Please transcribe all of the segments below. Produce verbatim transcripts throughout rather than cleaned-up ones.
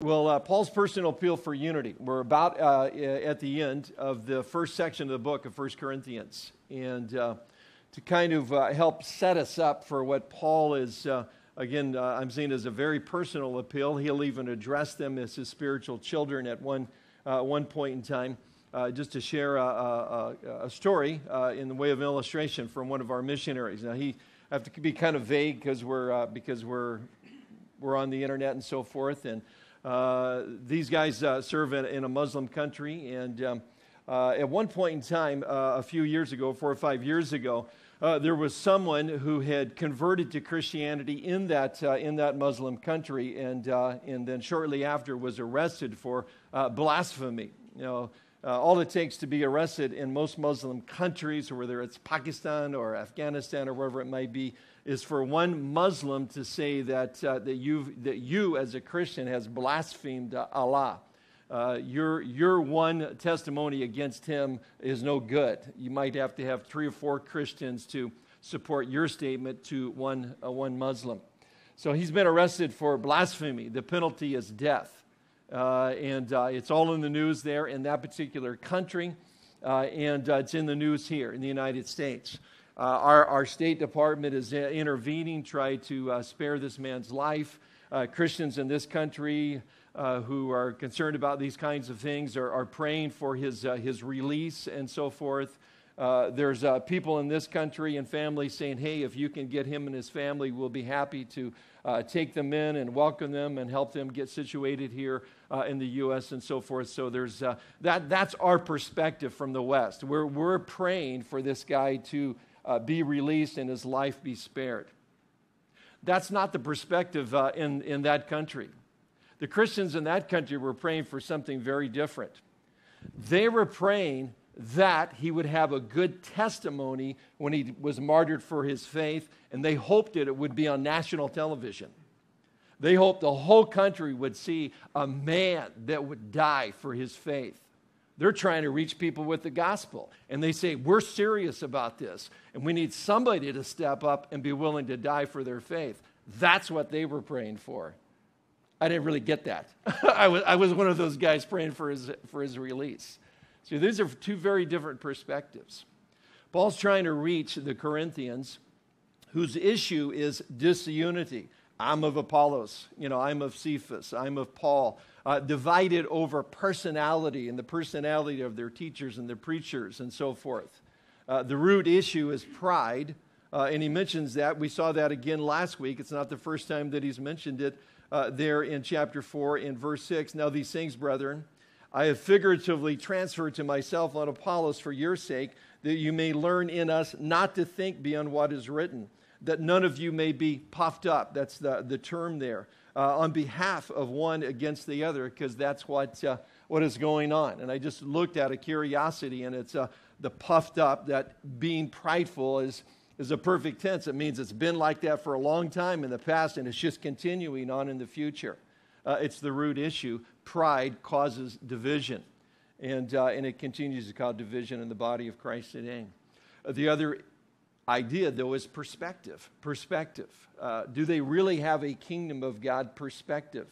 Well, uh, Paul's personal appeal for unity. We're about uh, at the end of the first section of the book of First Corinthians. And uh, to kind of uh, help set us up for what Paul is, uh, again, uh, I'm seeing as a very personal appeal. He'll even address them as his spiritual children at one, uh, one point in time, uh, just to share a, a, a story uh, in the way of an illustration from one of our missionaries. Now, he I have to be kind of vague because we're, uh, because we're, we're on the internet and so forth, and Uh, these guys uh, serve in, in a Muslim country, and um, uh, at one point in time, uh, a few years ago, four or five years ago, uh, there was someone who had converted to Christianity in that uh, in that Muslim country, and uh, and then shortly after was arrested for uh, blasphemy. You know, uh, all it takes to be arrested in most Muslim countries, whether it's Pakistan or Afghanistan or wherever it might be, is for one Muslim to say that uh, that you that you as a Christian has blasphemed Allah. Uh, your your one testimony against Him is no good. You might have to have three or four Christians to support your statement to one uh, one Muslim. So he's been arrested for blasphemy. The penalty is death, uh, and uh, it's all in the news there in that particular country, uh, and uh, it's in the news here in the United States. Uh, our, our State Department is intervening, trying to uh, spare this man's life. Uh, Christians in this country uh, who are concerned about these kinds of things are, are praying for his uh, his release and so forth. Uh, there's uh, people in this country and families saying, hey, if you can get him and his family, we'll be happy to uh, take them in and welcome them and help them get situated here uh, in the U S and so forth. So there's uh, that. That's our perspective from the West. We're, we're praying for this guy to Uh, be released and his life be spared. That's not the perspective uh, in, in that country. The Christians in that country were praying for something very different. They were praying that he would have a good testimony when he was martyred for his faith, and they hoped that it would be on national television. They hoped the whole country would see a man that would die for his faith. They're trying to reach people with the gospel. And they say, we're serious about this. And we need somebody to step up and be willing to die for their faith. That's what they were praying for. I didn't really get that. I was I was one of those guys praying for his, for his release. So these are two very different perspectives. Paul's trying to reach the Corinthians, whose issue is disunity. I'm of Apollos, you know, I'm of Cephas, I'm of Paul, uh, divided over personality and the personality of their teachers and their preachers and so forth. Uh, the root issue is pride, uh, and he mentions that. We saw that again last week. It's not the first time that he's mentioned it uh, there in chapter four in verse six. Now these things, brethren, I have figuratively transferred to myself on Apollos for your sake, that you may learn in us not to think beyond what is written, that none of you may be puffed up. That's the, the term there. Uh, on behalf of one against the other, because that's what uh, what is going on. And I just looked at a curiosity, and it's uh, the puffed up, that being prideful is, is a perfect tense. It means it's been like that for a long time in the past, and it's just continuing on in the future. Uh, it's the root issue. Pride causes division, and, uh, and it continues to cause division in the body of Christ today. Uh, the other idea, though, is perspective. Perspective. Uh, do they really have a kingdom of God perspective?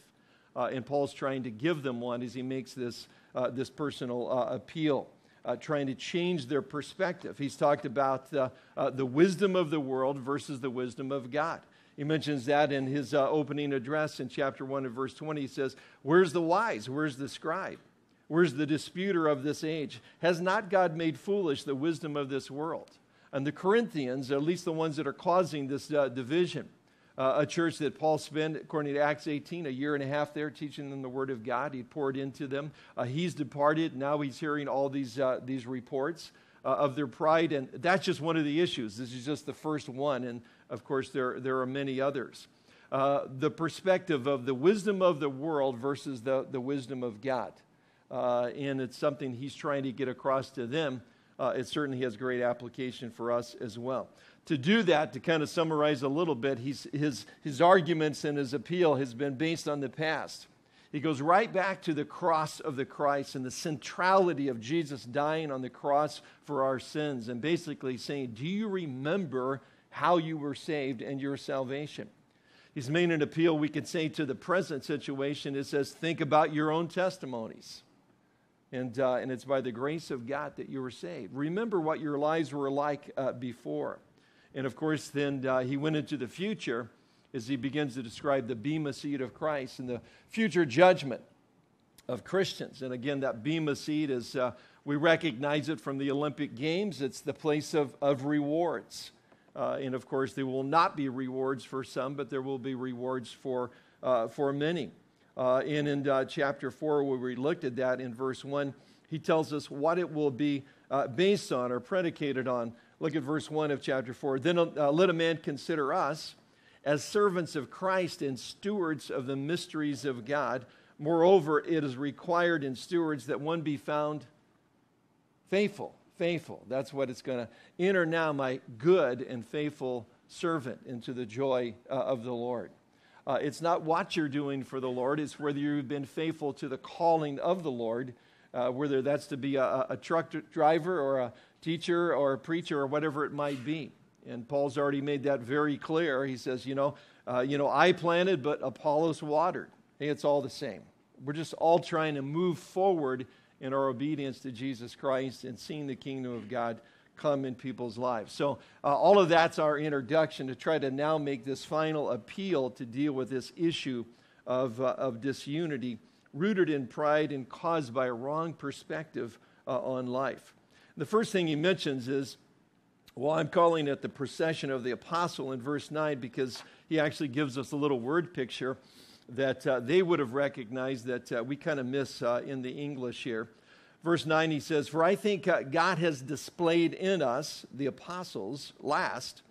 Uh, and Paul's trying to give them one as he makes this, uh, this personal uh, appeal, uh, trying to change their perspective. He's talked about uh, uh, the wisdom of the world versus the wisdom of God. He mentions that in his uh, opening address in chapter one and verse twenty. He says, where's the wise? Where's the scribe? Where's the disputer of this age? Has not God made foolish the wisdom of this world? And the Corinthians, at least the ones that are causing this uh, division, uh, a church that Paul spent, according to Acts eighteen, a year and a half there teaching them the Word of God. He poured into them. Uh, he's departed. Now he's hearing all these, uh, these reports uh, of their pride. And that's just one of the issues. This is just the first one. And, of course, there, there are many others. Uh, the perspective of the wisdom of the world versus the, the wisdom of God. Uh, and it's something he's trying to get across to them. Uh, it certainly has great application for us as well. To do that, to kind of summarize a little bit, he's, his, his arguments and his appeal has been based on the past. He goes right back to the cross of the Christ and the centrality of Jesus dying on the cross for our sins, and basically saying, do you remember how you were saved and your salvation? He's made an appeal, we could say, to the present situation. It says, think about your own testimonies. And, uh, and it's by the grace of God that you were saved. Remember what your lives were like uh, before. And, of course, then uh, he went into the future as he begins to describe the Bema Seat of Christ and the future judgment of Christians. And, again, that Bema Seat is, uh, we recognize it from the Olympic Games. It's the place of, of rewards. Uh, and, of course, there will not be rewards for some, but there will be rewards for, uh, for many. Uh, and in uh, chapter four, where we looked at that in verse one, he tells us what it will be uh, based on or predicated on. Look at verse one of chapter four. Then uh, let a man consider us as servants of Christ and stewards of the mysteries of God. Moreover, it is required in stewards that one be found faithful. Faithful. That's what it's going to enter now, my good and faithful servant, into the joy uh, of the Lord. Uh, it's not what you're doing for the Lord. It's whether you've been faithful to the calling of the Lord, uh, whether that's to be a, a truck driver or a teacher or a preacher or whatever it might be. And Paul's already made that very clear. He says, you know, uh, you know, I planted, but Apollos watered. Hey, it's all the same. We're just all trying to move forward in our obedience to Jesus Christ and seeing the kingdom of God come in people's lives. So uh, all of that's our introduction to try to now make this final appeal to deal with this issue of, uh, of disunity rooted in pride and caused by a wrong perspective uh, on life. The first thing he mentions is, well, I'm calling it the procession of the apostle in verse nine because he actually gives us a little word picture that uh, they would have recognized that uh, we kind of miss uh, in the English here. Verse nine, he says, for I think uh, God has displayed in us, the apostles, last,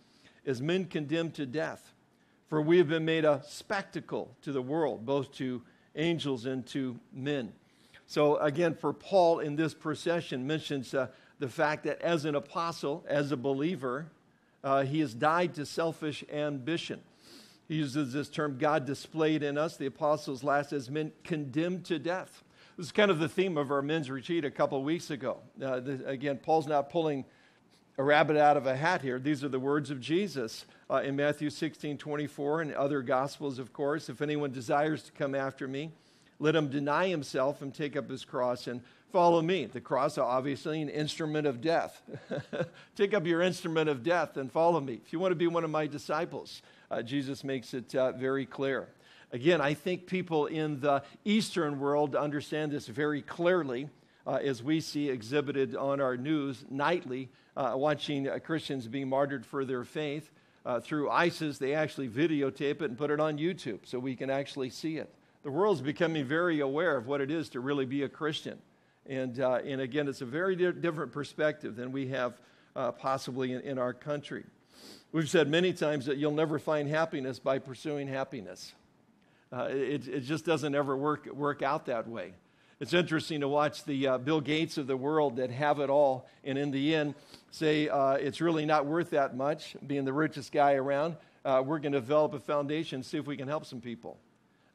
as men condemned to death. For we have been made a spectacle to the world, both to angels and to men. So again, for Paul in this procession mentions uh, the fact that as an apostle, as a believer, uh, he has died to selfish ambition. He uses this term, God displayed in us, the apostles last, as men condemned to death. This is kind of the theme of our men's retreat a couple weeks ago. Uh, the, again, Paul's not pulling a rabbit out of a hat here. These are the words of Jesus uh, in Matthew sixteen twenty-four and other gospels, of course. If anyone desires to come after me, let him deny himself and take up his cross and follow me. The cross, obviously, an instrument of death. Take up your instrument of death and follow me. If you want to be one of my disciples, Uh, Jesus makes it uh, very clear. Again, I think people in the Eastern world understand this very clearly uh, as we see exhibited on our news nightly, uh, watching uh, Christians being martyred for their faith. Uh, through ISIS, they actually videotape it and put it on YouTube so we can actually see it. The world's becoming very aware of what it is to really be a Christian. And, uh, and again, it's a very di- different perspective than we have uh, possibly in, in our country. We've said many times that you'll never find happiness by pursuing happiness. Uh, it, it just doesn't ever work, work out that way. It's interesting to watch the uh, Bill Gates of the world that have it all, and in the end say, uh, it's really not worth that much, being the richest guy around. Uh, we're going to develop a foundation, see if we can help some people.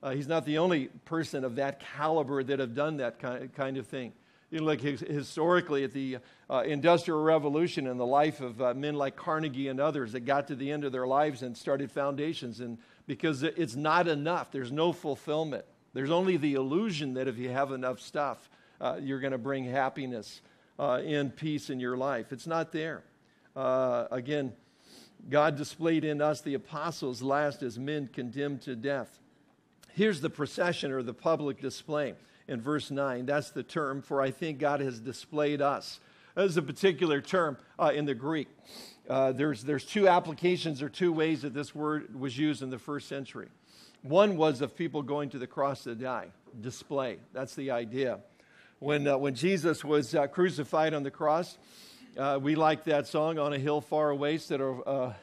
Uh, he's not the only person of that caliber that have done that kind of thing. You look historically at the uh, Industrial Revolution and the life of uh, men like Carnegie and others that got to the end of their lives and started foundations, and because it's not enough. There's no fulfillment. There's only the illusion that if you have enough stuff, uh, you're going to bring happiness uh, and peace in your life. It's not there. Uh, again, God displayed in us the apostles last as men condemned to death. Here's the procession or the public display. In verse nine, that's the term, for I think God has displayed us. That is a particular term uh, in the Greek. Uh, there's, there's two applications or two ways that this word was used in the first century. One was of people going to the cross to die, display. That's the idea. When, uh, when Jesus was uh, crucified on the cross, uh, we like that song, On a Hill Far Away, instead of uh,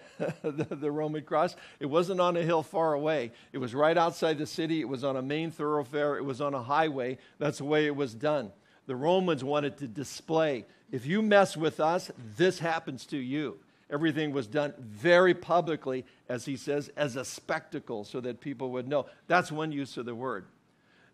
the, the Roman cross. It wasn't on a hill far away. It was right outside the city. It was on a main thoroughfare. It was on a highway. That's the way it was done. The Romans wanted to display, if you mess with us, this happens to you. Everything was done very publicly, as he says, as a spectacle so that people would know. That's one use of the word.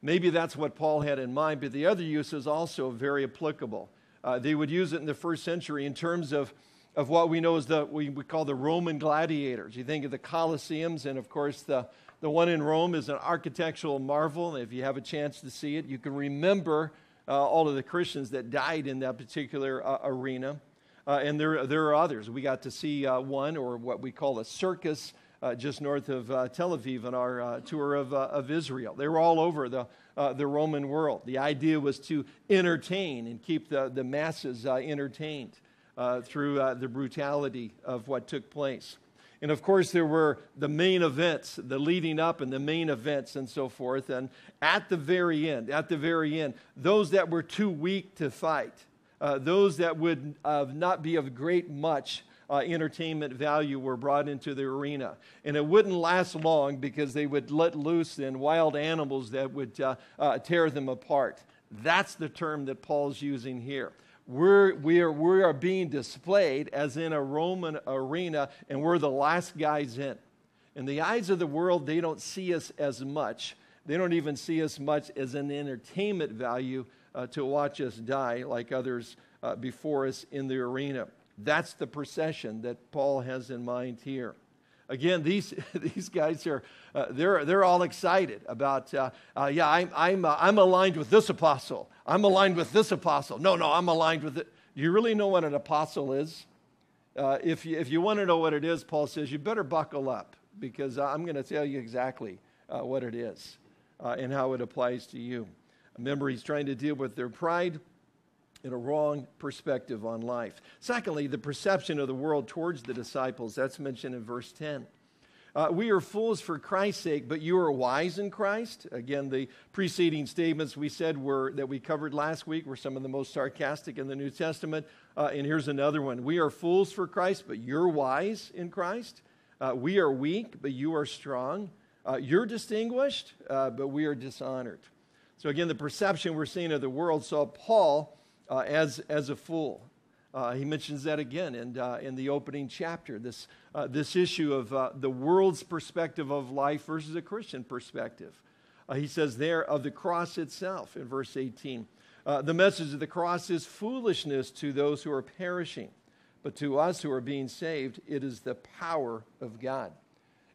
Maybe that's what Paul had in mind, but the other use is also very applicable. Uh, they would use it in the first century in terms of of what we know as the we, we call the Roman gladiators. You think of the Colosseums and, of course, the The one in Rome is an architectural marvel. If you have a chance to see it, you can remember uh, all of the Christians that died in that particular uh, arena. Uh, and there, there are others. We got to see uh, one, or what we call a circus, uh, just north of uh, Tel Aviv on our uh, tour of, uh, of Israel. They were all over the, uh, the Roman world. The idea was to entertain and keep the, the masses uh, entertained uh, through uh, the brutality of what took place. And, of course, there were the main events, the leading up and the main events and so forth. And at the very end, at the very end, those that were too weak to fight, Uh, those that would uh, not be of great much uh, entertainment value were brought into the arena. And it wouldn't last long because they would let loose in wild animals that would uh, uh, tear them apart. That's the term that Paul's using here. We're, we, are, we are being displayed as in a Roman arena, and we're the last guys in. In the eyes of the world, they don't see us as much. They don't even see us much as an entertainment value Uh, to watch us die like others uh, before us in the arena. That's the procession that Paul has in mind here. Again, these these guys are uh, they're they're all excited about uh, uh, yeah I'm I'm uh, I'm aligned with this apostle. I'm aligned with this apostle. No, no, I'm aligned with it. Do you really know what an apostle is? Uh, if you if you want to know what it is, Paul says you better buckle up, because I'm going to tell you exactly uh, what it is uh, and how it applies to you. Remember, he's trying to deal with their pride and a wrong perspective on life. Secondly, the perception of the world towards the disciples. That's mentioned in verse ten. Uh, we are fools for Christ's sake, but you are wise in Christ. Again, the preceding statements we said were that we covered last week were some of the most sarcastic in the New Testament. Uh, and here's another one. We are fools for Christ, but you're wise in Christ. Uh, we are weak, but you are strong. Uh, you're distinguished, uh, but we are dishonored. So again, the perception we're seeing of the world saw Paul uh, as, as a fool. Uh, he mentions that again in, uh, in the opening chapter, this, uh, this issue of uh, the world's perspective of life versus a Christian perspective. Uh, he says there of the cross itself in verse eighteen. Uh, the message of the cross is foolishness to those who are perishing, but to us who are being saved, it is the power of God.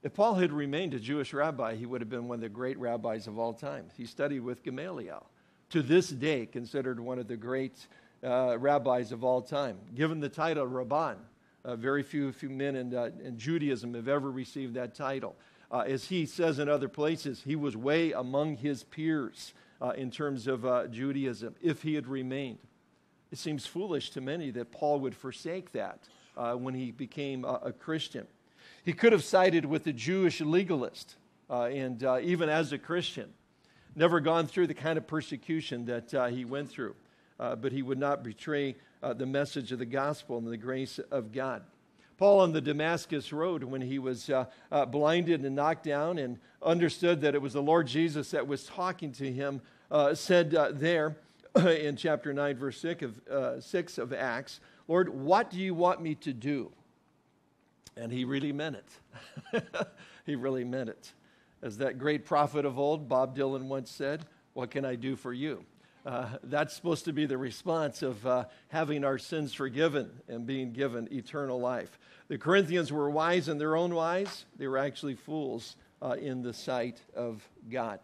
If Paul had remained a Jewish rabbi, he would have been one of the great rabbis of all time. He studied with Gamaliel, to this day considered one of the great uh, rabbis of all time. Given the title Rabban, uh, very few, few men in, uh, in Judaism have ever received that title. Uh, as he says in other places, he was way among his peers uh, in terms of uh, Judaism, if he had remained. It seems foolish to many that Paul would forsake that uh, when he became a, a Christian. He could have sided with the Jewish legalist, uh, and uh, even as a Christian, never gone through the kind of persecution that uh, he went through, uh, but he would not betray uh, the message of the gospel and the grace of God. Paul on the Damascus Road, when he was uh, uh, blinded and knocked down and understood that it was the Lord Jesus that was talking to him, uh, said uh, there in chapter nine, verse six of, uh, six of Acts, "Lord, what do you want me to do?" And he really meant it. He really meant it. As that great prophet of old, Bob Dylan, once said, "What can I do for you?" Uh, that's supposed to be the response of uh, having our sins forgiven and being given eternal life. The Corinthians were wise in their own wise. They were actually fools uh, in the sight of God.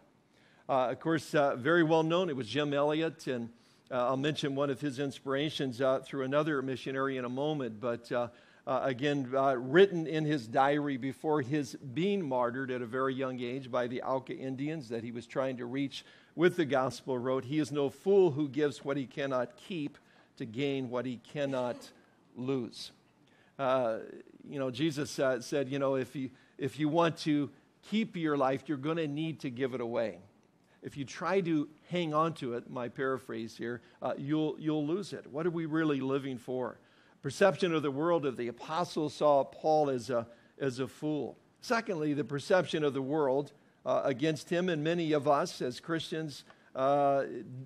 Uh, of course, uh, very well known, it was Jim Elliott, and uh, I'll mention one of his inspirations uh, through another missionary in a moment, but Uh, Uh, again, uh, written in his diary before his being martyred at a very young age by the Alka Indians that he was trying to reach with the gospel, wrote, "He is no fool who gives what he cannot keep to gain what he cannot lose." Uh, you know, Jesus uh, said, you know, if you, if you want to keep your life, you're going to need to give it away. If you try to hang on to it, my paraphrase here, uh, you'll, you'll lose it. What are we really living for? Perception of the world of the apostles saw Paul as a, as a fool. Secondly, the perception of the world uh, against him and many of us as Christians, uh,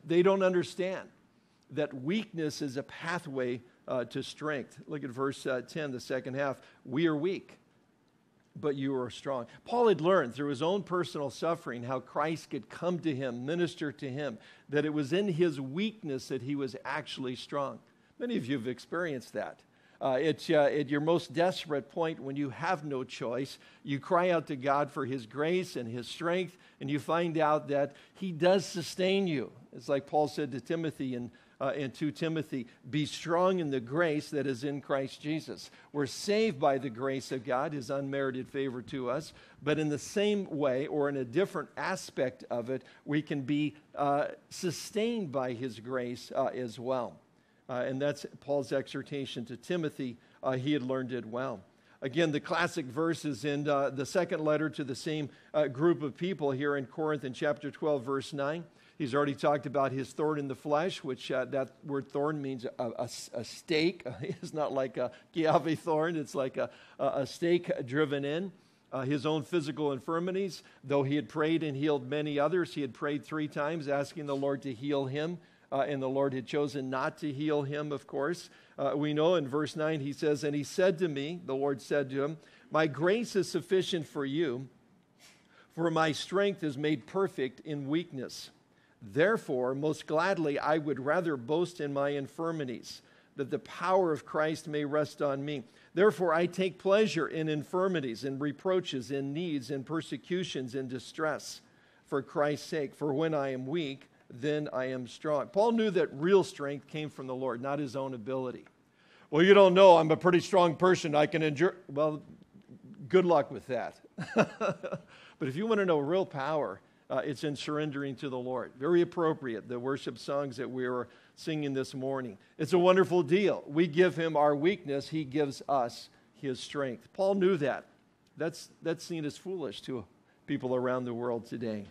they don't understand that weakness is a pathway uh, to strength. Look at verse uh, ten, the second half. "We are weak, but you are strong." Paul had learned through his own personal suffering how Christ could come to him, minister to him, that it was in his weakness that he was actually strong. Many of you have experienced that. Uh, it's, uh, at your most desperate point when you have no choice, you cry out to God for his grace and his strength, and you find out that he does sustain you. It's like Paul said to Timothy in, uh, in Second Timothy, be strong in the grace that is in Christ Jesus. We're saved by the grace of God, his unmerited favor to us, but in the same way or in a different aspect of it, we can be uh, sustained by his grace uh, as well. Uh, and that's Paul's exhortation to Timothy. Uh, he had learned it well. Again, the classic verses in uh, the second letter to the same uh, group of people here in Corinth in chapter twelve, verse nine. He's already talked about his thorn in the flesh, which uh, that word thorn means a, a, a stake. It's not like a kiawe thorn. It's like a, a stake driven in. Uh, his own physical infirmities, though he had prayed and healed many others, he had prayed three times asking the Lord to heal him. Uh, and the Lord had chosen not to heal him, of course. Uh, we know in verse nine, he says, and he said to me, the Lord said to him, my grace is sufficient for you, for my strength is made perfect in weakness. Therefore, most gladly, I would rather boast in my infirmities, that the power of Christ may rest on me. Therefore, I take pleasure in infirmities, in reproaches, in needs, in persecutions, in distress, for Christ's sake. For when I am weak, then I am strong. Paul knew that real strength came from the Lord, not his own ability. Well, you don't know. I'm a pretty strong person. I can endure. Well, good luck with that. But if you want to know real power, uh, it's in surrendering to the Lord. Very appropriate, the worship songs that we were singing this morning. It's a wonderful deal. We give him our weakness. He gives us his strength. Paul knew that. That's, that's seen as foolish to people around the world today.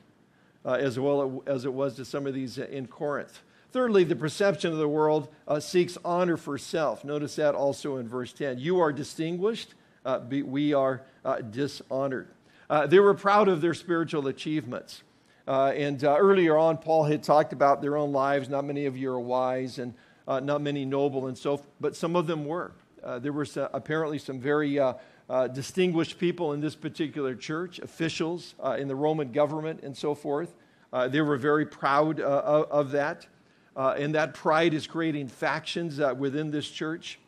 Uh, as well as it was to some of these in Corinth. Thirdly, the perception of the world uh, seeks honor for self. Notice that also in verse ten. You are distinguished, uh, be, we are uh, dishonored. Uh, they were proud of their spiritual achievements. Uh, and uh, earlier on, Paul had talked about their own lives. Not many of you are wise and uh, not many noble and so forth, but some of them were. Uh, there were some, apparently some very uh, Uh, distinguished people in this particular church, officials uh, in the Roman government and so forth. Uh, they were very proud uh, of, of that. Uh, and that pride is creating factions uh, within this church.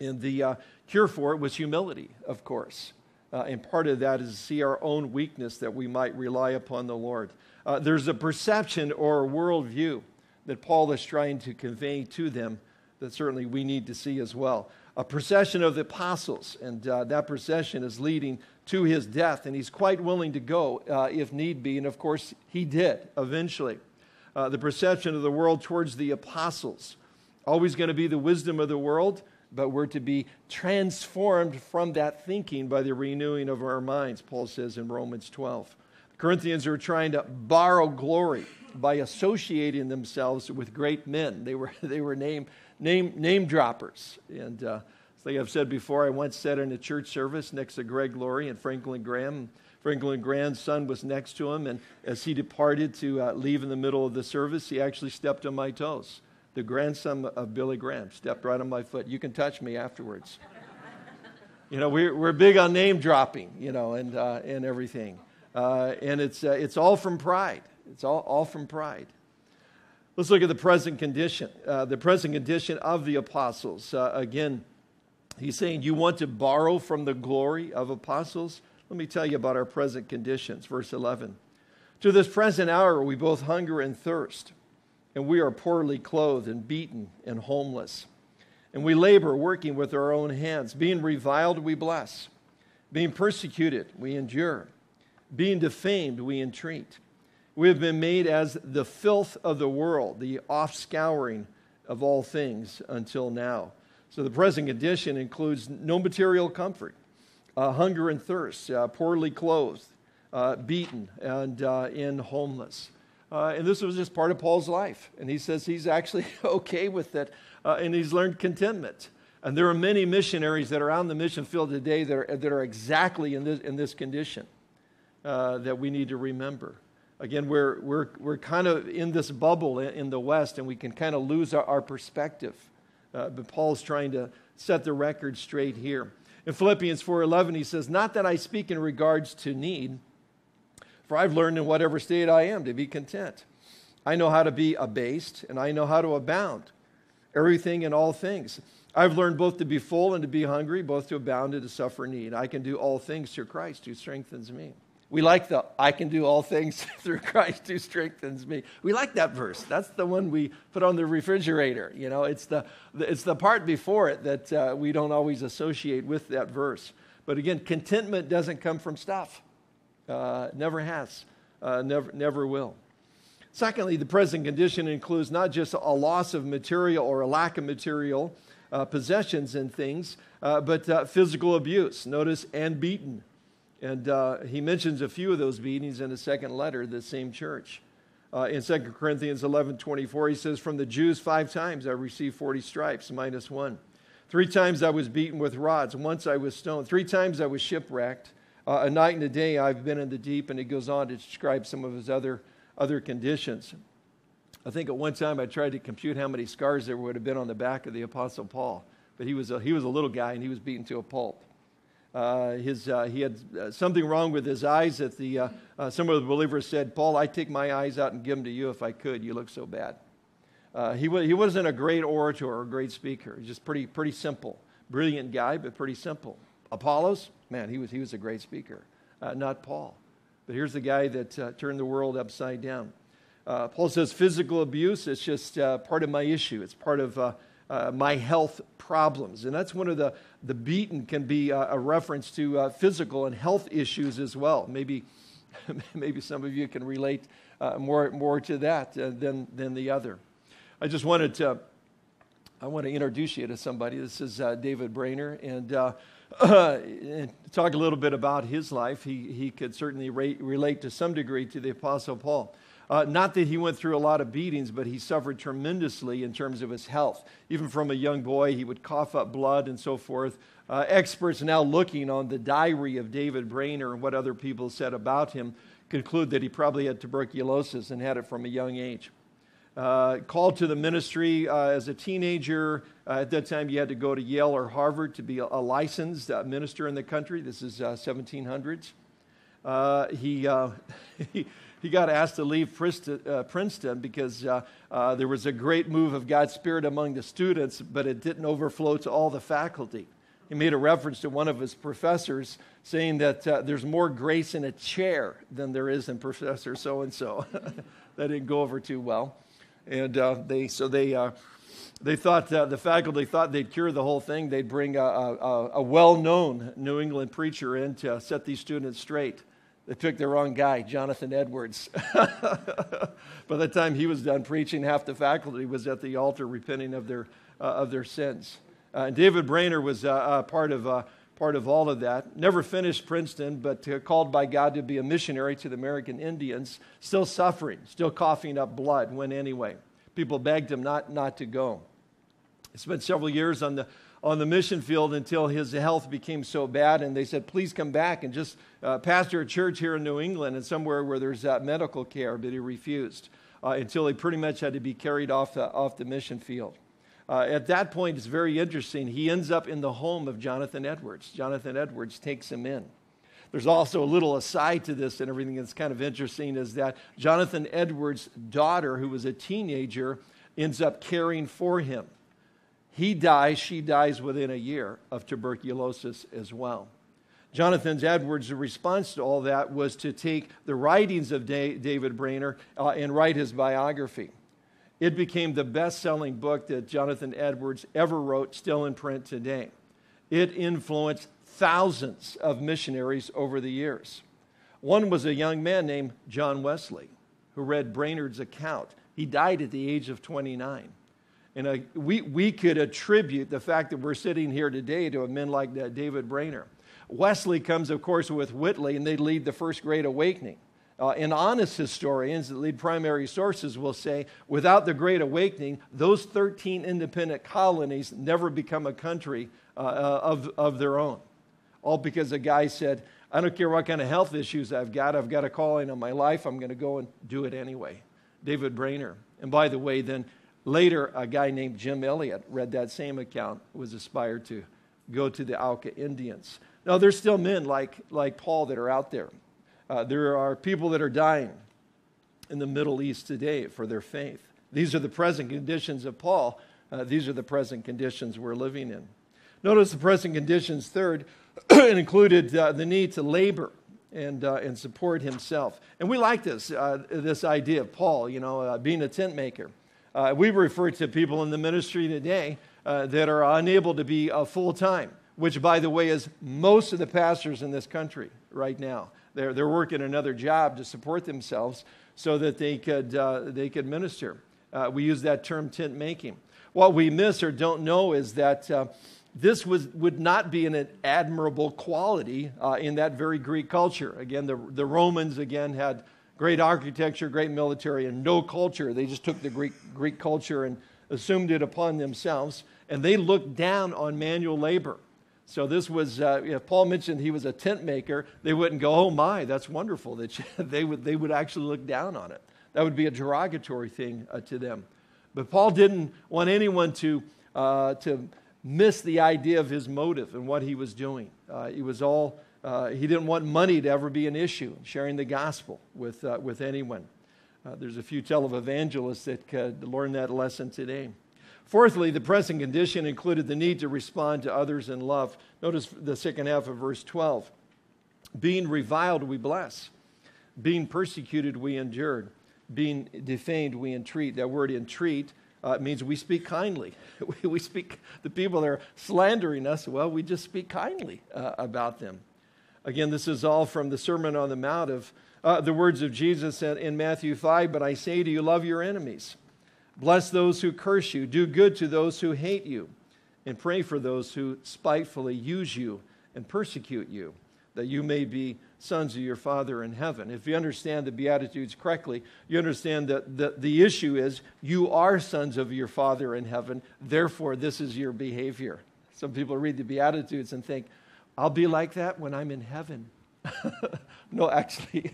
And the uh, cure for it was humility, of course. Uh, and part of that is to see our own weakness that we might rely upon the Lord. Uh, there's a perception or a worldview that Paul is trying to convey to them that certainly we need to see as well. A procession of the apostles, and uh, that procession is leading to his death, and he's quite willing to go uh, if need be, and of course he did eventually. Uh, the perception of the world towards the apostles, always going to be the wisdom of the world, but we're to be transformed from that thinking by the renewing of our minds, Paul says in Romans twelve. The Corinthians are trying to borrow glory by associating themselves with great men. They were, they were named... Name, name droppers. And uh, like I've said before, I once sat in a church service next to Greg Laurie and Franklin Graham. Franklin Graham's son was next to him, and as he departed to uh, leave in the middle of the service, he actually stepped on my toes. The grandson of Billy Graham stepped right on my foot. You can touch me afterwards. You know, we're, we're big on name dropping, you know, and, uh, and everything. Uh, and it's, uh, it's all from pride. It's all, all from pride. Let's look at the present condition, uh, the present condition of the apostles. Uh, again, he's saying, you want to borrow from the glory of apostles? Let me tell you about our present conditions. Verse eleven, to this present hour we both hunger and thirst, and we are poorly clothed and beaten and homeless. And we labor, working with our own hands. Being reviled, we bless. Being persecuted, we endure. Being defamed, we entreat. We have been made as the filth of the world, the offscouring of all things until now. So the present condition includes no material comfort, uh, hunger and thirst, uh, poorly clothed, uh, beaten, and uh, in homeless. Uh, and this was just part of Paul's life. And he says he's actually okay with it, uh, and he's learned contentment. And there are many missionaries that are on the mission field today that are, that are exactly in this, in this condition uh, that we need to remember. Again, we're, we're, we're kind of in this bubble in the West, and we can kind of lose our, our perspective. Uh, but Paul's trying to set the record straight here. In Philippians four eleven, he says, not that I speak in regards to need, for I've learned in whatever state I am to be content. I know how to be abased, and I know how to abound. Everything and all things I've learned both to be full and to be hungry, both to abound and to suffer need. I can do all things through Christ who strengthens me. We like the, I can do all things through Christ who strengthens me. We like that verse. That's the one we put on the refrigerator. You know, it's the, it's the part before it that uh, we don't always associate with that verse. But again, contentment doesn't come from stuff. Uh, never has. Uh, never, never will. Secondly, the present condition includes not just a loss of material or a lack of material uh, possessions and things, uh, but uh, physical abuse. Notice, and beaten. And uh, he mentions a few of those beatings in a second letter to the same church. Uh, in Second Corinthians eleven twenty-four, he says, "From the Jews five times I received forty stripes, minus one. Three times I was beaten with rods. Once I was stoned. Three times I was shipwrecked. Uh, a night and a day I've been in the deep." And he goes on to describe some of his other, other conditions. I think at one time I tried to compute how many scars there would have been on the back of the Apostle Paul. But he was a, he was a little guy, and he was beaten to a pulp. Uh, his, uh, he had uh, something wrong with his eyes that the, uh, uh, some of the believers said, "Paul, I'd take my eyes out and give them to you if I could. You look so bad." Uh, he, w- he wasn't a great orator or a great speaker. He was just pretty, pretty simple. Brilliant guy, but pretty simple. Apollos, man, he was, he was a great speaker, uh, not Paul. But here's the guy that uh, turned the world upside down. Uh, Paul says physical abuse is just uh, part of my issue. It's part of... Uh, Uh, my health problems. And that's one of the, the beaten can be uh, a reference to uh, physical and health issues as well. Maybe maybe some of you can relate uh, more more to that uh, than, than the other. I just wanted to, I want to introduce you to somebody. This is uh, David Brainerd, and, uh, and talk a little bit about his life. He, he could certainly re- relate to some degree to the Apostle Paul. Uh, not that he went through a lot of beatings, but he suffered tremendously in terms of his health. Even from a young boy, he would cough up blood and so forth. Uh, experts now looking on the diary of David Brainerd and what other people said about him conclude that he probably had tuberculosis and had it from a young age. Uh, called to the ministry uh, as a teenager. Uh, at that time, you had to go to Yale or Harvard to be a, a licensed uh, minister in the country. This is uh, seventeen hundreds. Uh, he... Uh, he He got asked to leave Princeton because uh, uh, there was a great move of God's Spirit among the students, but it didn't overflow to all the faculty. He made a reference to one of his professors saying that uh, there's more grace in a chair than there is in Professor so-and-so. That didn't go over too well. And uh, they so they uh, they thought, uh, the faculty thought they'd cure the whole thing. They'd bring a, a, a well-known New England preacher in to set these students straight. They picked the wrong guy, Jonathan Edwards. By the time he was done preaching, half the faculty was at the altar repenting of their uh, of their sins. Uh, and David Brainerd was uh, uh, part of uh, part of all of that. Never finished Princeton, but uh, called by God to be a missionary to the American Indians. Still suffering, still coughing up blood. Went anyway. People begged him not not to go. He spent several years on the. on the mission field until his health became so bad, and they said, "Please come back and just uh, pastor a church here in New England and somewhere where there's uh, medical care," but he refused uh, until he pretty much had to be carried off the, off the mission field. Uh, at that point, it's very interesting. He ends up in the home of Jonathan Edwards. Jonathan Edwards takes him in. There's also a little aside to this and everything that's kind of interesting is that Jonathan Edwards' daughter, who was a teenager, ends up caring for him. He dies, she dies within a year of tuberculosis as well. Jonathan Edwards' response to all that was to take the writings of David Brainerd uh, and write his biography. It became the best-selling book that Jonathan Edwards ever wrote, still in print today. It influenced thousands of missionaries over the years. One was a young man named John Wesley who read Brainerd's account. He died at the age of twenty-nine. And uh, we, we could attribute the fact that we're sitting here today to a men like uh, David Brainerd. Wesley comes, of course, with Whitley, and they lead the First Great Awakening. Uh, and honest historians that lead primary sources will say, without the Great Awakening, those thirteen independent colonies never become a country uh, of, of their own. All because a guy said, "I don't care what kind of health issues I've got. I've got a calling on my life. I'm going to go and do it anyway." David Brainerd. And by the way, then, later, a guy named Jim Elliott read that same account, was inspired to go to the Alka Indians. Now, there's still men like, like Paul that are out there. Uh, there are people that are dying in the Middle East today for their faith. These are the present conditions of Paul, Uh, these are the present conditions we're living in. Notice the present conditions, third, it included uh, the need to labor and uh, and support himself. And we like this, uh, this idea of Paul, you know, uh, being a tent maker. Uh, we refer to people in the ministry today uh, that are unable to be uh, full-time, which, by the way, is most of the pastors in this country right now. They're, they're working another job to support themselves so that they could, uh, they could minister. Uh, we use that term tent making. What we miss or don't know is that uh, this was, would not be an admirable quality uh, in that very Greek culture. Again, the, the Romans, again, had great architecture, great military, and no culture. They just took the Greek, Greek culture and assumed it upon themselves, and they looked down on manual labor. So this was, uh, if Paul mentioned he was a tent maker, they wouldn't go, oh my, that's wonderful. That you, they would they would actually look down on it. That would be a derogatory thing uh, to them. But Paul didn't want anyone to uh, to miss the idea of his motive and what he was doing. Uh, it was all, uh, he didn't want money to ever be an issue, sharing the gospel with, uh, with anyone. Uh, there's a few televangelists that could learn that lesson today. Fourthly, the present condition included the need to respond to others in love. Notice the second half of verse twelve. Being reviled, we bless. Being persecuted, we endured. Being defamed, we entreat. That word entreat uh, means we speak kindly. We, we speak, the people that are slandering us, well, we just speak kindly uh, about them. Again, this is all from the Sermon on the Mount of uh, the words of Jesus in Matthew five, but I say to you, love your enemies. Bless those who curse you, do good to those who hate you, and pray for those who spitefully use you and persecute you, that you may be sons of your Father in heaven. If you understand the Beatitudes correctly, you understand that the, the issue is you are sons of your Father in heaven, therefore this is your behavior. Some people read the Beatitudes and think, I'll be like that when I'm in heaven. No, actually,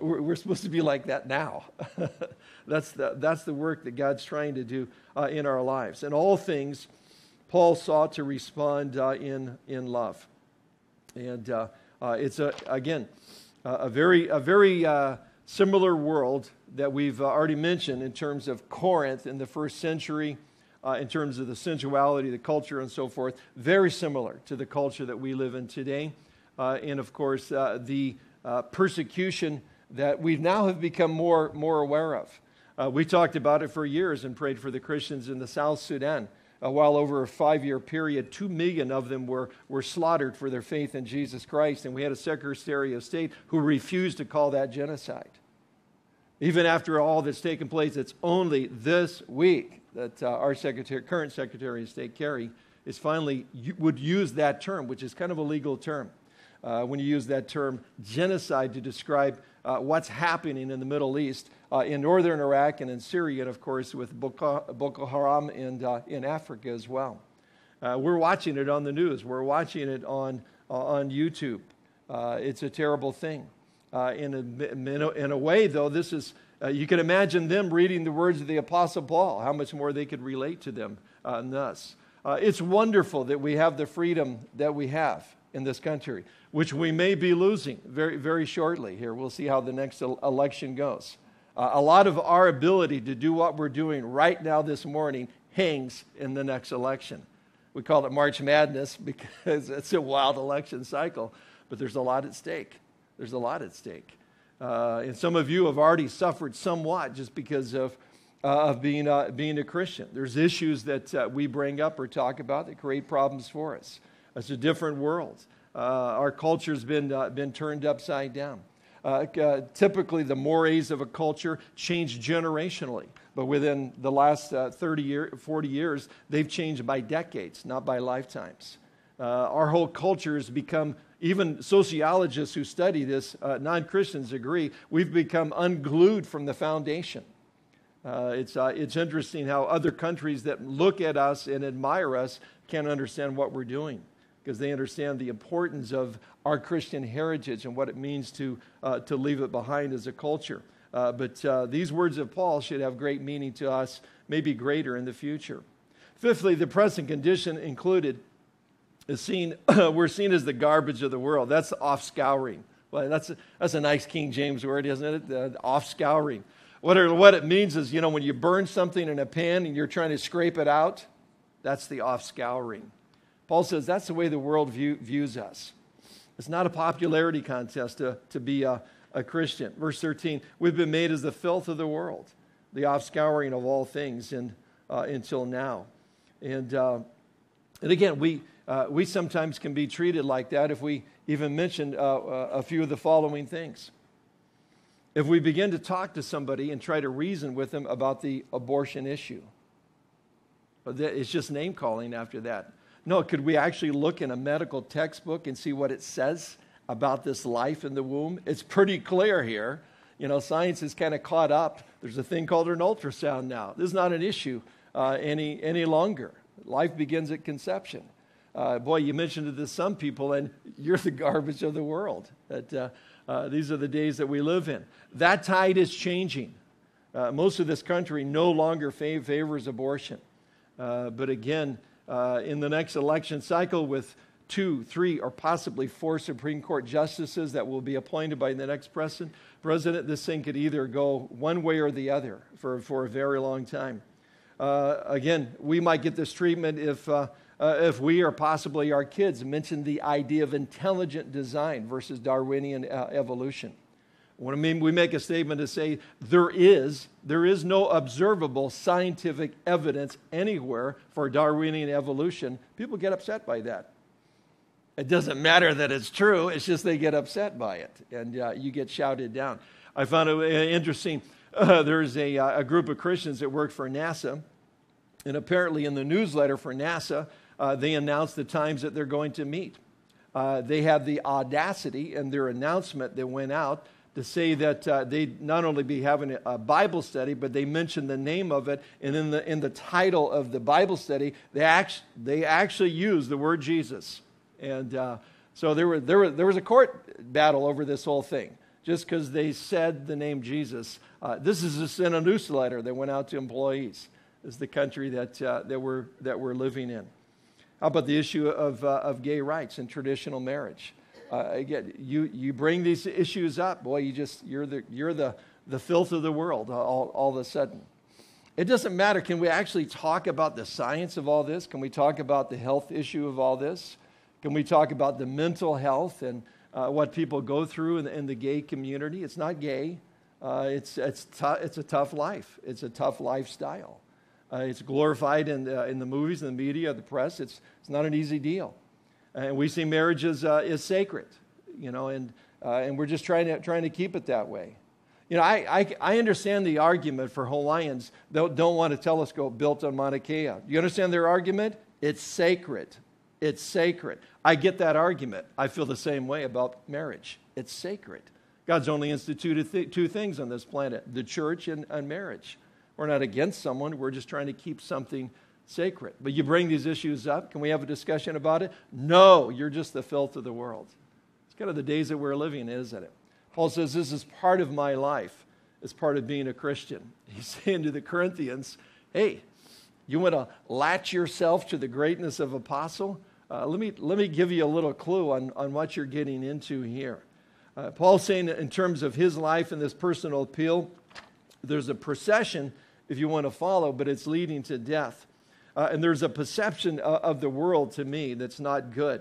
we're supposed to be like that now. That's the, that's the work that God's trying to do uh, in our lives. In all things, Paul sought to respond uh, in, in love. And uh, uh, it's, a, again, uh, a very, a very uh, similar world that we've uh, already mentioned in terms of Corinth in the first century, uh, in terms of the sensuality, the culture, and so forth. Very similar to the culture that we live in today. Uh, and, of course, uh, the uh, persecution that we now have become more, more aware of. Uh, we talked about it for years and prayed for the Christians in the South Sudan. Uh, while over a five-year period, two million of them were, were slaughtered for their faith in Jesus Christ. And we had a Secretary of State who refused to call that genocide. Even after all that's taken place, it's only this week that uh, our secretary, current Secretary of State, Kerry, is finally would use that term, which is kind of a legal term. Uh, when you use that term genocide to describe uh, what's happening in the Middle East, uh, in northern Iraq and in Syria, and of course with Boko, Boko Haram and uh, in Africa as well. Uh, we're watching it on the news. We're watching it on uh, on YouTube. Uh, it's a terrible thing. Uh, in, a, in, a, in a way, though, this is uh, you can imagine them reading the words of the Apostle Paul, how much more they could relate to them uh, than us. Uh, it's wonderful that we have the freedom that we have in this country, which we may be losing very, very shortly here. We'll see how the next election goes. Uh, a lot of our ability to do what we're doing right now this morning hangs in the next election. We call it March Madness because it's a wild election cycle, but there's a lot at stake. There's a lot at stake. Uh, and some of you have already suffered somewhat just because of, uh, of being, uh, being a Christian. There's issues that uh, we bring up or talk about that create problems for us. It's a different world. Uh, our culture's been uh, been turned upside down. Uh, uh, typically, the mores of a culture change generationally, but within the last uh, thirty, year, forty years, they've changed by decades, not by lifetimes. Uh, our whole culture has become, even sociologists who study this, uh, non-Christians agree, we've become unglued from the foundation. Uh, it's, uh, it's interesting how other countries that look at us and admire us can't understand what we're doing because they understand the importance of our Christian heritage and what it means to, uh, to leave it behind as a culture. Uh, but uh, these words of Paul should have great meaning to us, maybe greater in the future. Fifthly, the present condition included is seen, we're seen as the garbage of the world. That's off-scouring. Well, that's a, that's a nice King James word, isn't it? The off-scouring. What it means is, you know, when you burn something in a pan and you're trying to scrape it out, That's the off-scouring. Paul says that's the way the world view, views us. It's not a popularity contest to, to be a, a Christian. Verse thirteen, we've been made as the filth of the world, the off-scouring of all things and, uh, until now. And uh, and again, we uh, we sometimes can be treated like that if we even mention uh, a few of the following things. If we begin to talk to somebody and try to reason with them about the abortion issue, it's just name-calling after that. No, could we actually look in a medical textbook and see what it says about this life in the womb? It's pretty clear here. You know, science is kind of caught up. There's a thing called an ultrasound now. This is not an issue uh, any any longer. Life begins at conception. Uh, boy, you mentioned it to some people, and you're the garbage of the world. That uh, uh, these are the days that we live in. That tide is changing. Uh, most of this country no longer fav- favors abortion. Uh, but again, Uh, in the next election cycle with two, three, or possibly four Supreme Court justices that will be appointed by the next president, president this thing could either go one way or the other for, for a very long time. Uh, again, we might get this treatment if, uh, uh, if we or possibly our kids mention the idea of intelligent design versus Darwinian uh, evolution. What I mean, we make a statement to say there is, there is no observable scientific evidence anywhere for Darwinian evolution. People get upset by that. It doesn't matter that it's true. It's just they get upset by it, and uh, you get shouted down. I found it interesting. Uh, there's a, a group of Christians that work for NASA, and apparently in the newsletter for NASA, uh, they announced the times that they're going to meet. Uh, they had the audacity in their announcement that went out to say that uh, they'd not only be having a Bible study, but they mentioned the name of it, and in the in the title of the Bible study, they act, they actually used the word Jesus. And uh, so there were there were there was a court battle over this whole thing, just because they said the name Jesus. Uh, this is just in a newsletter that went out to employees. This is the country that uh, that we're that we're living in. How about the issue of uh, of gay rights and traditional marriage? Uh, again, you, you bring these issues up, boy, you just, you're the you're the, the filth of the world all, all of a sudden. It doesn't matter. Can we actually talk about the science of all this? Can we talk about the health issue of all this? Can we talk about the mental health and uh, what people go through in the, in the gay community? It's not gay. Uh, it's it's t- it's a tough life. It's a tough lifestyle. Uh, it's glorified in the, in the movies, in the media, the press. It's it's not an easy deal. And we see marriage as uh, is sacred, you know, and uh, and we're just trying to trying to keep it that way. You know, I I, I understand the argument for Hawaiians that don't want a telescope built on Mauna Kea. You understand their argument? It's sacred. It's sacred. I get that argument. I feel the same way about marriage. It's sacred. God's only instituted th- two things on this planet, the church and, and marriage. We're not against someone. We're just trying to keep something sacred. But you bring these issues up. Can we have a discussion about it? No, you're just the filth of the world. It's kind of the days that we're living in, isn't it? Paul says, this is part of my life. It's part of being a Christian. He's saying to the Corinthians, hey, you want to latch yourself to the greatness of apostle? Uh, let me let me give you a little clue on, on what you're getting into here. Uh, Paul's saying in terms of his life and this personal appeal, there's a procession if you want to follow, but it's leading to death. Uh, and there's a perception of, of the world to me that's not good.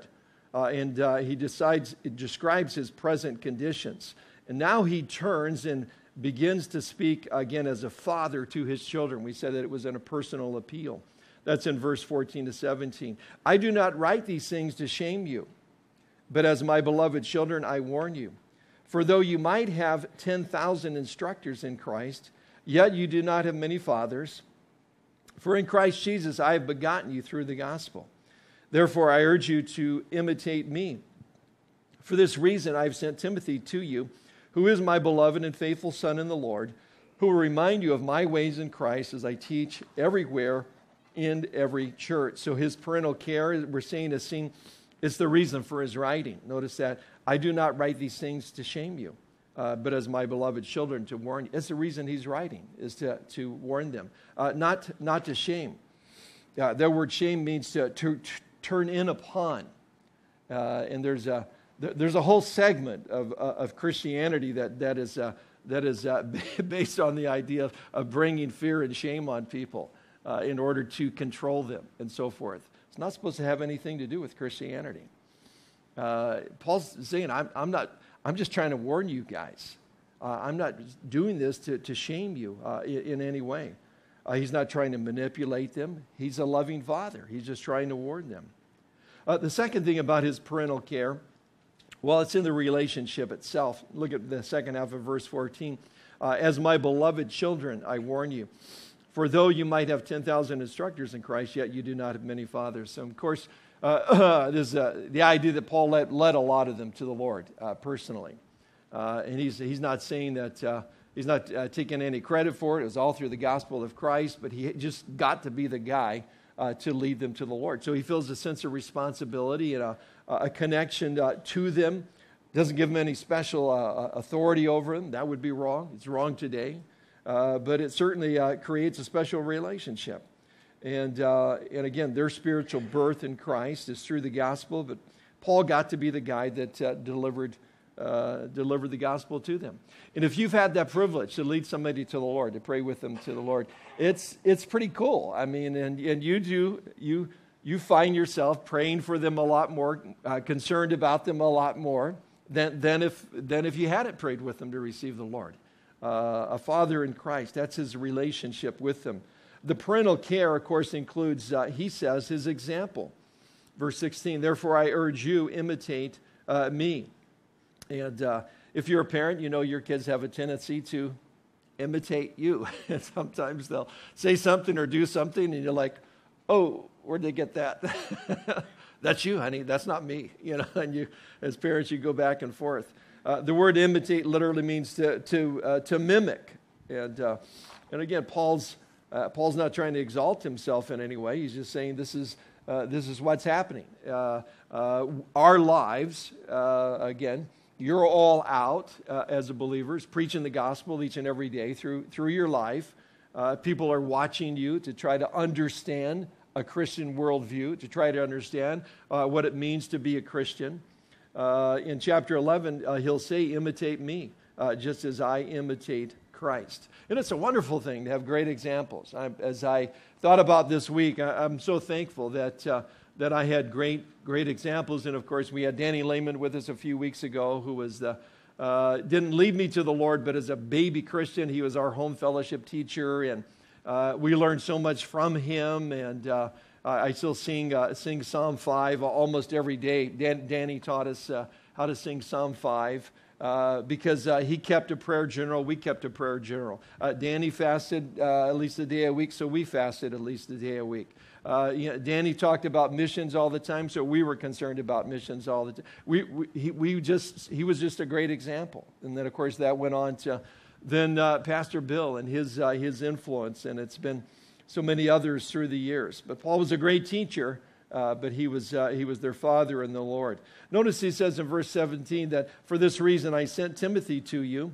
Uh, and uh, he decides, it describes his present conditions. And now he turns and begins to speak again as a father to his children. We said that it was in a personal appeal. That's in verse fourteen to seventeen. I do not write these things to shame you, but as my beloved children, I warn you. For though you might have ten thousand instructors in Christ, yet you do not have many fathers. For in Christ Jesus I have begotten you through the gospel. Therefore I urge you to imitate me. For this reason I have sent Timothy to you, who is my beloved and faithful son in the Lord, who will remind you of my ways in Christ as I teach everywhere in every church. So his parental care, we're saying, is seen, it's the reason for his writing. Notice that I do not write these things to shame you, Uh, but as my beloved children, to warn you. That's the reason he's writing, is to, to warn them, uh, not, not to shame. Uh, that word shame means to, to, to turn in upon. Uh, and there's a, there's a whole segment of, uh, of Christianity that, that is, uh, that is uh, based on the idea of, of bringing fear and shame on people. uh, in order to control them and so forth. It's not supposed to have anything to do with Christianity. Uh, Paul's saying, I'm, I'm not, I'm just trying to warn you guys. Uh, I'm not doing this to, to shame you uh, in, in any way. Uh, he's not trying to manipulate them. He's a loving father. He's just trying to warn them. Uh, the second thing about his parental care, well, it's in the relationship itself. Look at the second half of verse fourteen. Uh, As my beloved children, I warn you, for though you might have ten thousand instructors in Christ, yet you do not have many fathers. So, of course, uh, uh, there's uh, the idea that Paul led, led a lot of them to the Lord uh, personally. Uh, and he's, he's not saying that... Uh, He's not uh, taking any credit for it. It was all through the gospel of Christ, but he just got to be the guy uh, to lead them to the Lord. So he feels a sense of responsibility and a, a connection uh, to them. Doesn't give them any special uh, authority over them. That would be wrong. It's wrong today. Uh, but it certainly uh, creates a special relationship. And, uh, and again, their spiritual birth in Christ is through the gospel, but Paul got to be the guy that uh, delivered Uh, deliver the gospel to them. And if you've had that privilege to lead somebody to the Lord, to pray with them to the Lord, it's it's pretty cool. I mean, and, and you do, you you find yourself praying for them a lot more, uh, concerned about them a lot more than than if than if you hadn't prayed with them to receive the Lord. Uh, a father in Christ, that's his relationship with them. The parental care, of course, includes, uh, he says, his example. Verse sixteen, therefore I urge you, imitate uh, me. And uh, if you're a parent, you know your kids have a tendency to imitate you. And sometimes they'll say something or do something, and you're like, oh, where'd they get that? That's you, honey. That's not me. You know, and you, as parents, you go back and forth. Uh, the word imitate literally means to to uh, to mimic. And uh, and again, Paul's uh, Paul's not trying to exalt himself in any way. He's just saying this is uh, this is what's happening. Uh, uh, our lives, uh, again. You're all out uh, as a believers, preaching the gospel each and every day through through your life. Uh, people are watching you to try to understand a Christian worldview, to try to understand uh, what it means to be a Christian. Uh, in chapter eleven, uh, he'll say, imitate me, uh, just as I imitate Christ. And it's a wonderful thing to have great examples. I, as I thought about this week, I, I'm so thankful that... Uh, that I had great, great examples. And, of course, we had Danny Lehman with us a few weeks ago, who was the, uh, didn't lead me to the Lord, but as a baby Christian, he was our home fellowship teacher, and uh, we learned so much from him, and uh, I still sing, uh, sing Psalm five almost every day. Dan, Danny taught us uh, how to sing Psalm five, uh, because uh, he kept a prayer general, we kept a prayer general. Uh, Danny fasted uh, at least a day a week, so we fasted at least a day a week. Uh, you know, Danny talked about missions all the time, so we were concerned about missions all the time. We, we, he, we just, he was just a great example. And then, of course, that went on to then uh, Pastor Bill and his, uh, his influence, and it's been so many others through the years. But Paul was a great teacher, uh, but he was, uh, he was their father in the Lord. Notice he says in verse seventeen that, for this reason I sent Timothy to you,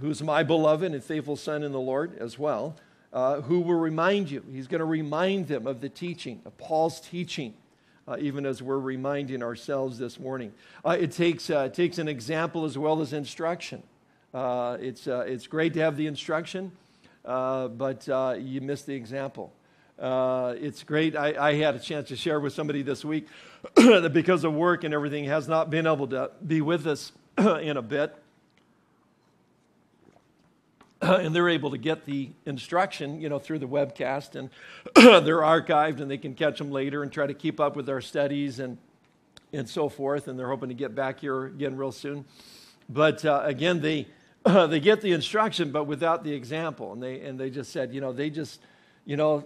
who's my beloved and faithful son in the Lord as well, Uh, who will remind you. He's going to remind them of the teaching, of Paul's teaching, uh, even as we're reminding ourselves this morning. Uh, it takes uh, it takes an example as well as instruction. Uh, it's, uh, it's great to have the instruction, uh, but uh, you miss the example. Uh, it's great. I, I had a chance to share with somebody this week that because of work and everything has not been able to be with us in a bit. And they're able to get the instruction, you know, through the webcast, and they're archived, and they can catch them later and try to keep up with our studies and and so forth. And they're hoping to get back here again real soon. But uh, again, they uh, they get the instruction, but without the example. And they and they just said, you know, they just, you know,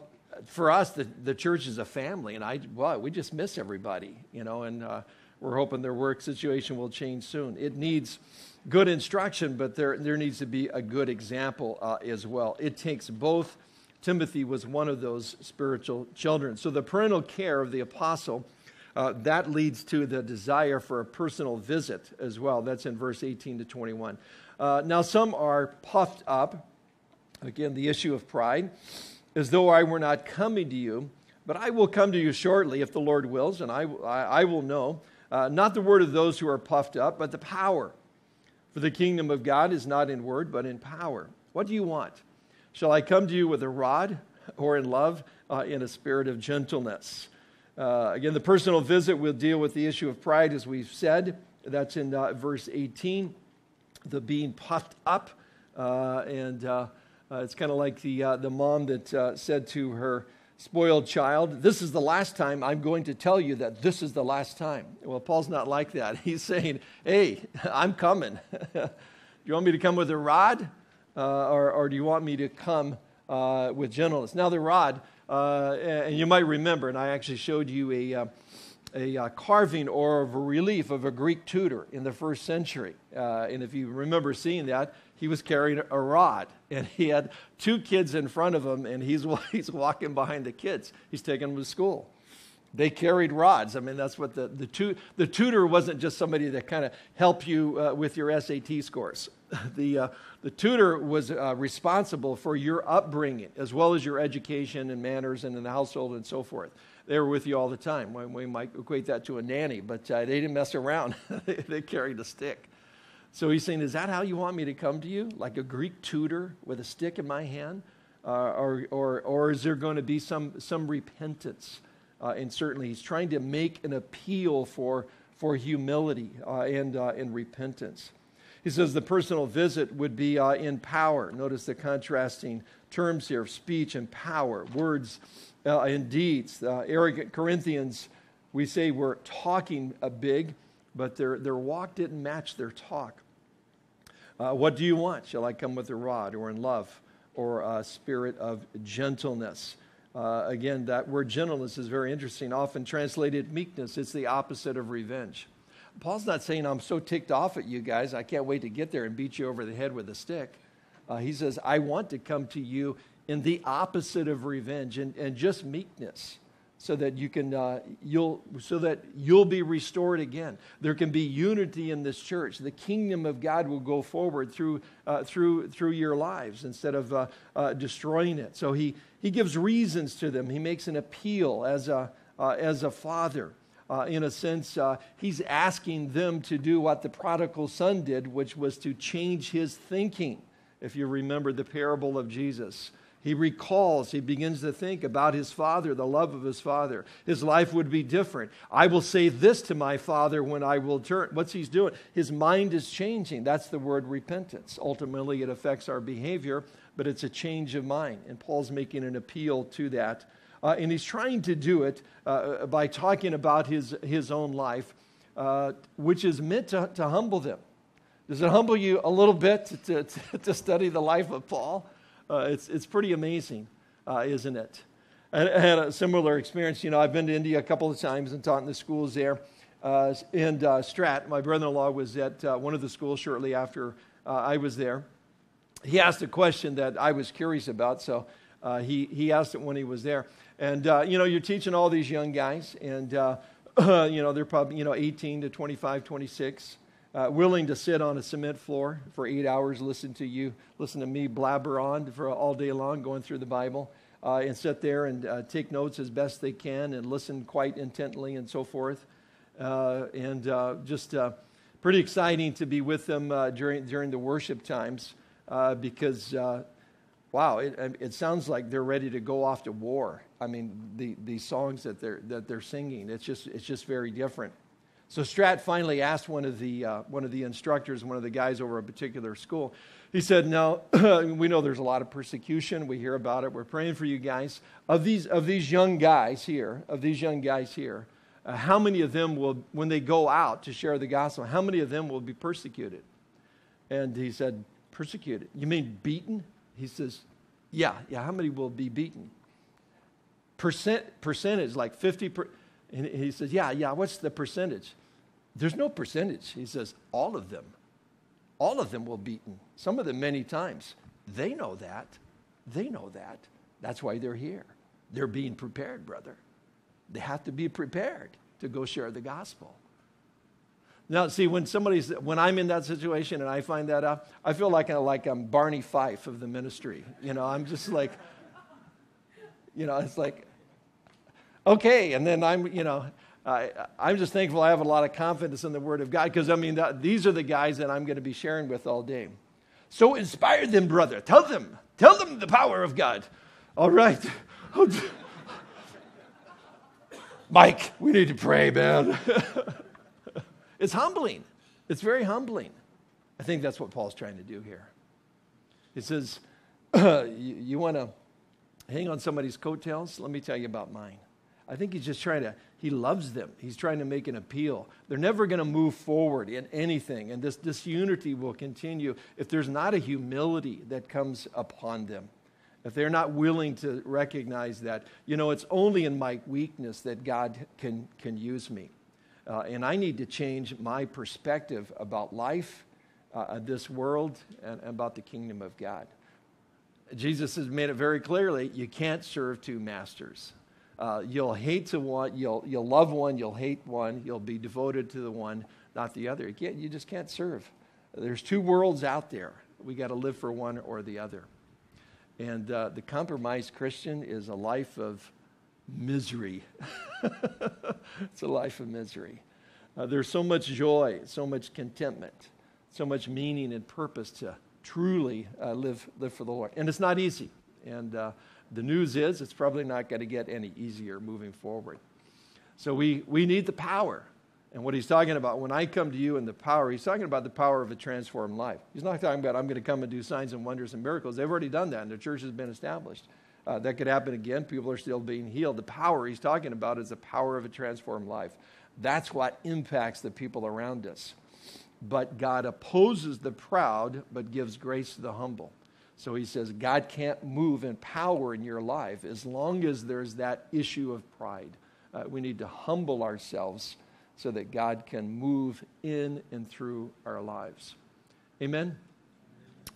for us, the the church is a family, and I well, we just miss everybody, you know. And uh, we're hoping their work situation will change soon. It needs good instruction, but there, there needs to be a good example uh, as well. It takes both. Timothy was one of those spiritual children. So the parental care of the apostle, uh, that leads to the desire for a personal visit as well. That's in verse eighteen to twenty-one. Uh, now some are puffed up, again, the issue of pride, as though I were not coming to you, but I will come to you shortly if the Lord wills, and I, I, I will know, uh, not the word of those who are puffed up, but the power. For the kingdom of God is not in word, but in power. What do you want? Shall I come to you with a rod or in love, uh, in a spirit of gentleness. Uh, again, the personal visit will deal with the issue of pride, as we've said. That's in uh, verse eighteen, the being puffed up. Uh, and uh, uh, it's kind of like the, uh, the mom that uh, said to her spoiled child, this is the last time I'm going to tell you that this is the last time. Well, Paul's not like that. He's saying, hey, I'm coming. Do you want me to come with a rod? Uh, or, or do you want me to come uh, with gentleness? Now, the rod, uh, and you might remember, and I actually showed you a, uh, a uh, carving or a relief of a Greek tutor in the first century. Uh, and if you remember seeing that, he was carrying a rod, and he had two kids in front of him, and he's, he's walking behind the kids. He's taking them to school. They carried rods. I mean, that's what the, the, tu- the tutor wasn't just somebody that kind of helped you uh, with your S A T scores. The uh, the tutor was uh, responsible for your upbringing, as well as your education and manners and in the household and so forth. They were with you all the time. We might equate that to a nanny, but uh, they didn't mess around. They carried a stick. So he's saying, is that how you want me to come to you? Like a Greek tutor with a stick in my hand? Uh, or, or, or is there going to be some, some repentance? Uh, and certainly he's trying to make an appeal for, for humility uh, and, uh, and repentance. He says the personal visit would be uh, in power. Notice the contrasting terms here of speech and power, words uh, and deeds. Uh, arrogant Corinthians, we say, were talking a big, but their, their walk didn't match their talk. Uh, what do you want? Shall I come with a rod or in love or a spirit of gentleness? Uh, again, that word gentleness is very interesting. Often translated meekness, it's the opposite of revenge. Paul's not saying, I'm so ticked off at you guys, I can't wait to get there and beat you over the head with a stick. Uh, he says, I want to come to you in the opposite of revenge and, and just meekness so that you can, uh, you'll, so that you'll be restored again. There can be unity in this church. The kingdom of God will go forward through, uh, through, through your lives instead of uh, uh, destroying it. So he, he gives reasons to them. He makes an appeal as a, uh, as a father. Uh, in a sense, uh, he's asking them to do what the prodigal son did, which was to change his thinking. If you remember the parable of Jesus, he recalls, he begins to think about his father, the love of his father. His life would be different. I will say this to my father when I will turn. What's he's doing? His mind is changing. That's the word repentance. Ultimately, it affects our behavior, but it's a change of mind. And Paul's making an appeal to that. Uh, and he's trying to do it uh, by talking about his, his own life, uh, which is meant to, to humble them. Does it humble you a little bit to, to, to study the life of Paul? Uh, it's, it's pretty amazing, uh, isn't it? I, I had a similar experience. You know, I've been to India a couple of times and taught in the schools there. Uh, and uh, Strat, my brother-in-law, was at uh, one of the schools shortly after uh, I was there. He asked a question that I was curious about, so uh, he, he asked it when he was there. And, uh, you know, you're teaching all these young guys, and, uh, you know, they're probably, you know, eighteen to twenty-five, twenty-six, uh, willing to sit on a cement floor for eight hours, listen to you, listen to me blabber on for all day long, going through the Bible, uh, and sit there and uh, take notes as best they can and listen quite intently and so forth. Uh, and uh, just uh, pretty exciting to be with them uh, during, during the worship times uh, because... Uh, Wow, it, it sounds like they're ready to go off to war. I mean, the, the songs that they're that they're singing, it's just it's just very different. So Strat finally asked one of the uh, one of the instructors, one of the guys over a particular school. He said, "No, we know there's a lot of persecution. We hear about it. We're praying for you guys. Of these of these young guys here, of these young guys here, uh, how many of them will, when they go out to share the gospel, how many of them will be persecuted?" And he said, "Persecuted? You mean beaten?" He says, yeah, yeah, how many will be beaten? Percent, percentage, like fifty percent. Per, and he says, yeah, yeah, what's the percentage? There's no percentage. He says, all of them. All of them will be beaten. Some of them many times. They know that. They know that. That's why they're here. They're being prepared, brother. They have to be prepared to go share the gospel. Now, see, when somebody's, when I'm in that situation and I find that out, I feel like I'm, like I'm Barney Fife of the ministry. You know, I'm just like, you know, it's like, okay. And then I'm, you know, I, I'm just thankful I have a lot of confidence in the Word of God because, I mean, that, these are the guys that I'm going to be sharing with all day. So inspire them, brother. Tell them. Tell them the power of God. All right. Mike, we need to pray, man. It's humbling. It's very humbling. I think that's what Paul's trying to do here. He says, uh, you, you want to hang on somebody's coattails? Let me tell you about mine. I think he's just trying to, he loves them. He's trying to make an appeal. They're never going to move forward in anything, and this disunity will continue if there's not a humility that comes upon them. If they're not willing to recognize that, you know, it's only in my weakness that God can, can use me. Uh, and I need to change my perspective about life, uh, this world, and, and about the kingdom of God. Jesus has made it very clearly, you can't serve two masters. Uh, you'll hate to one, you'll you'll love one, you'll hate one, you'll be devoted to the one, not the other. You can't, you just can't serve. There's two worlds out there. We got to live for one or the other. And uh, the compromised Christian is a life of misery. It's a life of misery. Uh, there's so much joy, so much contentment, so much meaning and purpose to truly uh, live live for the Lord. And it's not easy. And uh, the news is it's probably not going to get any easier moving forward. So we, we need the power. And what he's talking about, when I come to you in the power, he's talking about the power of a transformed life. He's not talking about I'm going to come and do signs and wonders and miracles. They've already done that, and the church has been established. Uh, that could happen again. People are still being healed. The power he's talking about is the power of a transformed life. That's what impacts the people around us. But God opposes the proud, but gives grace to the humble. So he says, God can't move in power in your life as long as there's that issue of pride. Uh, we need to humble ourselves so that God can move in and through our lives. Amen?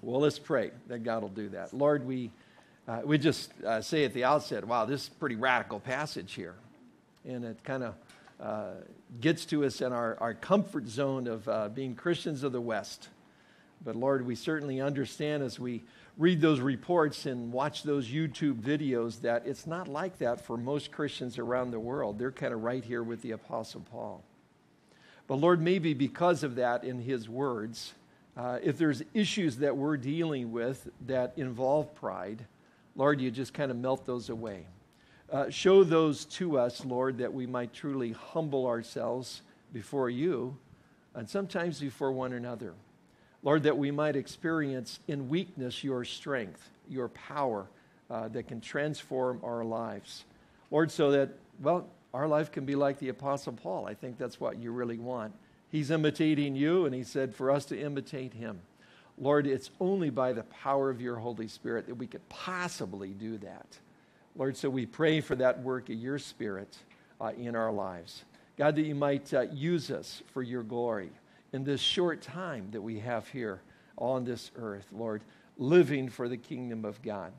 Well, let's pray that God will do that. Lord, we, uh, we just uh, say at the outset, wow, this is a pretty radical passage here. And it kind of uh, gets to us in our, our comfort zone of uh, being Christians of the West. But Lord, we certainly understand as we read those reports and watch those YouTube videos that it's not like that for most Christians around the world. They're kind of right here with the Apostle Paul. But Lord, maybe because of that in his words, uh, if there's issues that we're dealing with that involve pride, Lord, you just kind of melt those away. Uh, show those to us, Lord, that we might truly humble ourselves before you and sometimes before one another. Lord, that we might experience in weakness your strength, your power uh, that can transform our lives. Lord, so that, well, our life can be like the Apostle Paul. I think that's what you really want. He's imitating you, and he said for us to imitate him. Lord, it's only by the power of your Holy Spirit that we could possibly do that. Lord, so we pray for that work of your Spirit uh, in our lives. God, that you might uh, use us for your glory. In this short time that we have here on this earth, Lord, living for the kingdom of God.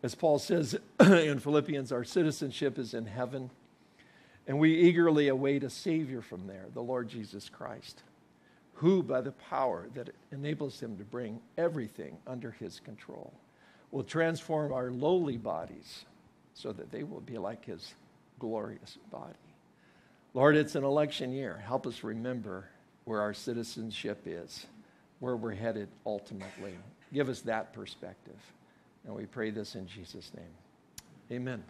As Paul says in Philippians, our citizenship is in heaven, and we eagerly await a Savior from there, the Lord Jesus Christ, who, by the power that enables him to bring everything under his control, will transform our lowly bodies so that they will be like his glorious body. Lord, it's an election year. Help us remember where our citizenship is, where we're headed ultimately. Give us that perspective. And we pray this in Jesus' name. Amen.